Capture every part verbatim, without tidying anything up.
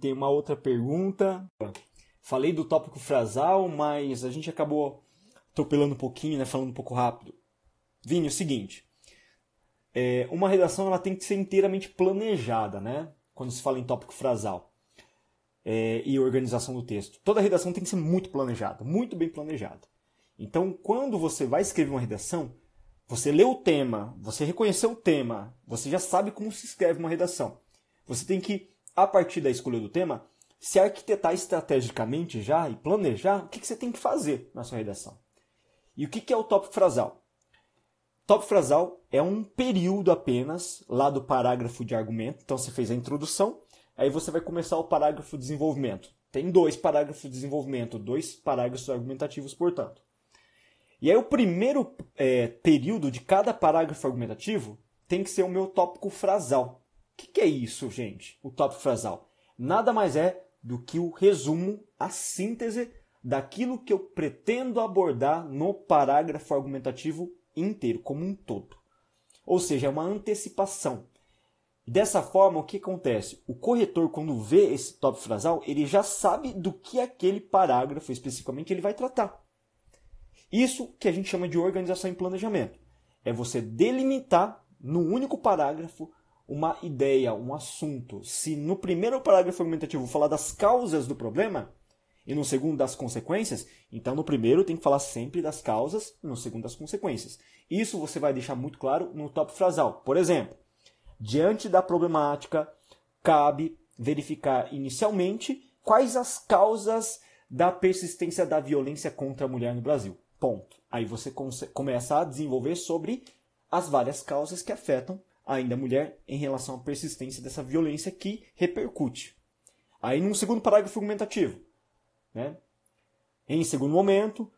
Tem uma outra pergunta. Falei do tópico frasal, mas a gente acabou atropelando um pouquinho, né? Falando um pouco rápido. Vini, é o seguinte. É, uma redação ela tem que ser inteiramente planejada, né? Quando se fala em tópico frasal é, e organização do texto. Toda redação tem que ser muito planejada, muito bem planejada. Então, quando você vai escrever uma redação, você lê o tema, você reconheceu o tema, você já sabe como se escreve uma redação. Você tem que, a partir da escolha do tema, se arquitetar estrategicamente já e planejar o que você tem que fazer na sua redação. E o que é o tópico frasal? Tópico frasal é um período apenas, lá do parágrafo de argumento. Então você fez a introdução, aí você vai começar o parágrafo de desenvolvimento. Tem dois parágrafos de desenvolvimento, dois parágrafos argumentativos, portanto. E aí o primeiro é, período de cada parágrafo argumentativo tem que ser o meu tópico frasal. O que, que é isso, gente? O tópico frasal. Nada mais é do que o resumo, a síntese daquilo que eu pretendo abordar no parágrafo argumentativo inteiro, como um todo. Ou seja, é uma antecipação. Dessa forma, o que acontece? O corretor, quando vê esse tópico frasal, ele já sabe do que aquele parágrafo especificamente ele vai tratar. Isso que a gente chama de organização e planejamento. É você delimitar, no único parágrafo, uma ideia, um assunto. Se no primeiro parágrafo argumentativo falar das causas do problema, e no segundo das consequências, então no primeiro tem que falar sempre das causas e no segundo das consequências. Isso você vai deixar muito claro no tópico frasal. Por exemplo, diante da problemática, cabe verificar inicialmente quais as causas da persistência da violência contra a mulher no Brasil. Ponto. Aí você começa a desenvolver sobre as várias causas que afetam ainda a mulher em relação à persistência dessa violência que repercute. Aí num segundo parágrafo argumentativo, né? Em segundo momento,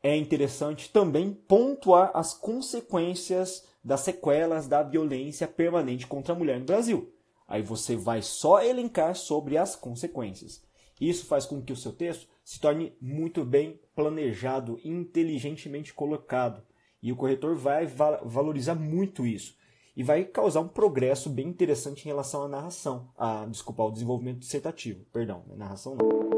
é interessante também pontuar as consequências das sequelas da violência permanente contra a mulher no Brasil. Aí você vai só elencar sobre as consequências. Isso faz com que o seu texto se torne muito bem planejado, inteligentemente colocado. E o corretor vai valorizar muito isso. E vai causar um progresso bem interessante em relação à narração. A, desculpa, ao desenvolvimento dissertativo. Perdão, narração não.